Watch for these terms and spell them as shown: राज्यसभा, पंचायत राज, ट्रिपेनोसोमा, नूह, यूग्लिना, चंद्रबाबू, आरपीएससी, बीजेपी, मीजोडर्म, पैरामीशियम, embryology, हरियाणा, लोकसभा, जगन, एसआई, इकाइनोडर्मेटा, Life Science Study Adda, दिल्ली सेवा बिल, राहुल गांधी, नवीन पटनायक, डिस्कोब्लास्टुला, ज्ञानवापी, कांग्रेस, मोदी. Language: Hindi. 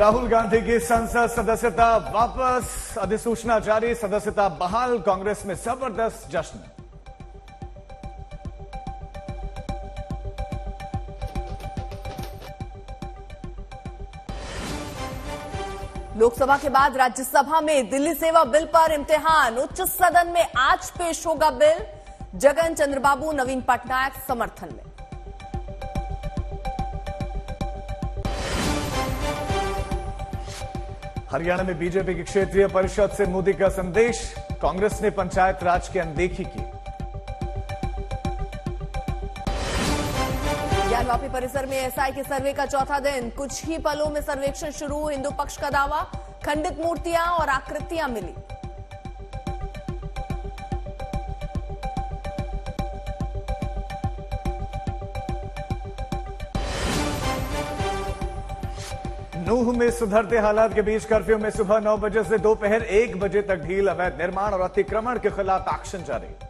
राहुल गांधी की संसद सदस्यता वापस, अधिसूचना जारी, सदस्यता बहाल, कांग्रेस में जबरदस्त जश्न। लोकसभा के बाद राज्यसभा में दिल्ली सेवा बिल पर इम्तिहान, उच्च सदन में आज पेश होगा बिल। जगन, चंद्रबाबू, नवीन पटनायक समर्थन में। हरियाणा में बीजेपी की क्षेत्रीय परिषद से मोदी का संदेश, कांग्रेस ने पंचायत राज की अनदेखी की। ज्ञानवापी परिसर में एसआई के सर्वे का चौथा दिन, कुछ ही पलों में सर्वेक्षण शुरू। हिंदू पक्ष का दावा, खंडित मूर्तियां और आकृतियां मिली। नूह में सुधरते हालात के बीच कर्फ्यू में सुबह 9 बजे से दोपहर 1 बजे तक ढील, अवैध निर्माण और अतिक्रमण के खिलाफ एक्शन जारी।